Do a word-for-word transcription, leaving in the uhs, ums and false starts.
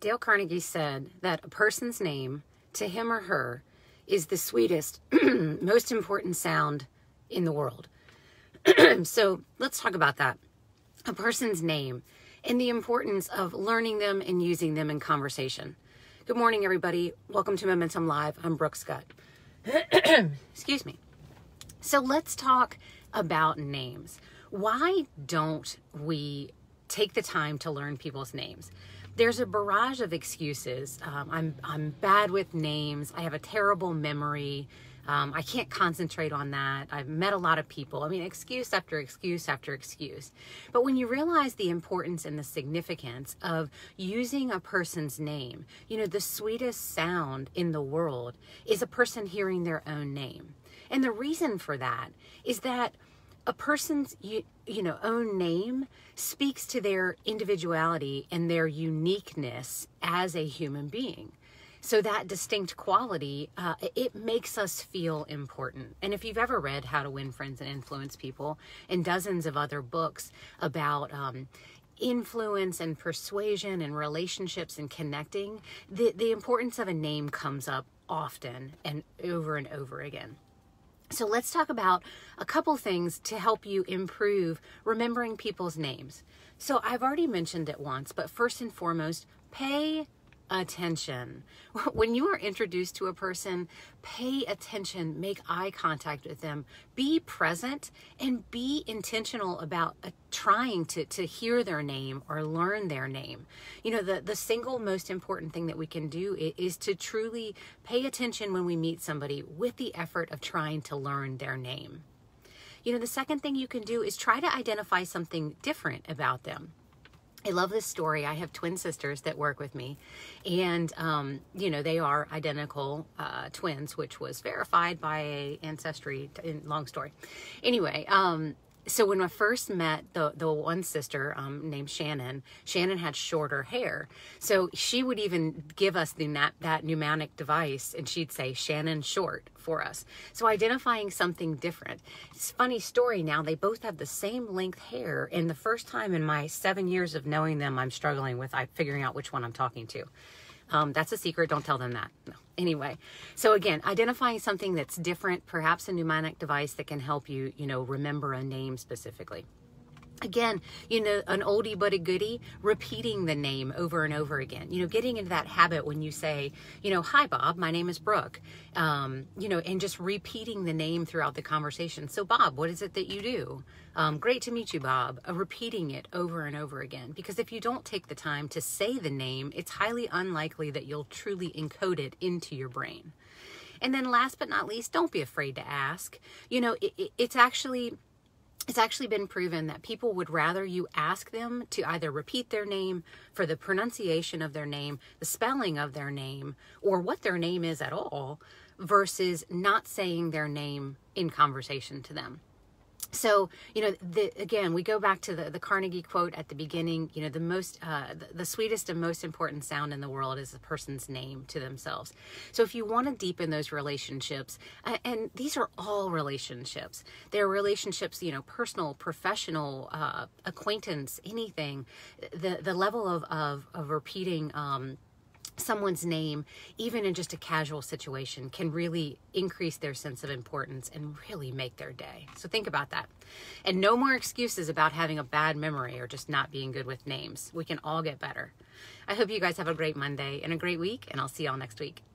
Dale Carnegie said that a person's name, to him or her, is the sweetest, most important sound in the world. So let's talk about that. A person's name and the importance of learning them and using them in conversation. Good morning, everybody. Welcome to Momentum Live. I'm Brooke Scott. Excuse me. So let's talk about names. Why don't we take the time to learn people's names? There's a barrage of excuses. Um, I'm, I'm bad with names. I have a terrible memory. Um, I can't concentrate on that. I've met a lot of people. I mean, excuse after excuse after excuse. But when you realize the importance and the significance of using a person's name, you know, the sweetest sound in the world is a person hearing their own name. And the reason for that is that a person's you, you know, own name speaks to their individuality and their uniqueness as a human being. So that distinct quality, uh, it makes us feel important. And if you've ever read How to Win Friends and Influence People and dozens of other books about um, influence and persuasion and relationships and connecting, the, the importance of a name comes up often and over and over again. So let's talk about a couple things to help you improve remembering people's names. So I've already mentioned it once, but first and foremost, pay attention. When you are introduced to a person, pay attention, make eye contact with them, be present, and be intentional about uh, trying to, to hear their name or learn their name. You know, the, the single most important thing that we can do is, is to truly pay attention when we meet somebody with the effort of trying to learn their name. You know, the second thing you can do is try to identify something different about them. I love this story. I have twin sisters that work with me, and um, you know, they are identical uh, twins, which was verified by a Ancestry. Long story. Anyway, um, so when I first met the the one sister um, named Shannon, Shannon had shorter hair, so she would even give us the that mnemonic device, and she'd say Shannon short for us. So identifying something different. It's a funny story now. They both have the same length hair, and the first time in my seven years of knowing them, I'm struggling with I figuring out which one I'm talking to. Um, that's a secret. Don't tell them that. No. Anyway, so again, identifying something that's different, perhaps a mnemonic device that can help you, you know, remember a name specifically. Again, you know, an oldie but a goodie, repeating the name over and over again. You know, getting into that habit when you say, you know, hi, Bob, my name is Brooke, um, you know, and just repeating the name throughout the conversation. So, Bob, what is it that you do? Um, great to meet you, Bob. Uh, repeating it over and over again. Because if you don't take the time to say the name, it's highly unlikely that you'll truly encode it into your brain. And then last but not least, don't be afraid to ask. You know, it, it, it's actually... It's actually been proven that people would rather you ask them to either repeat their name for the pronunciation of their name, the spelling of their name, or what their name is at all, versus not saying their name in conversation to them. So, you know, the, again, we go back to the, the Carnegie quote at the beginning, you know, the most, uh, the, the sweetest and most important sound in the world is the person's name to themselves. So if you want to deepen those relationships, uh, and these are all relationships, they're relationships, you know, personal, professional, uh, acquaintance, anything, the, the level of, of, of repeating, um, someone's name, even in just a casual situation, can really increase their sense of importance and really make their day. So think about that. And no more excuses about having a bad memory or just not being good with names. We can all get better. I hope you guys have a great Monday and a great week, and I'll see y'all next week.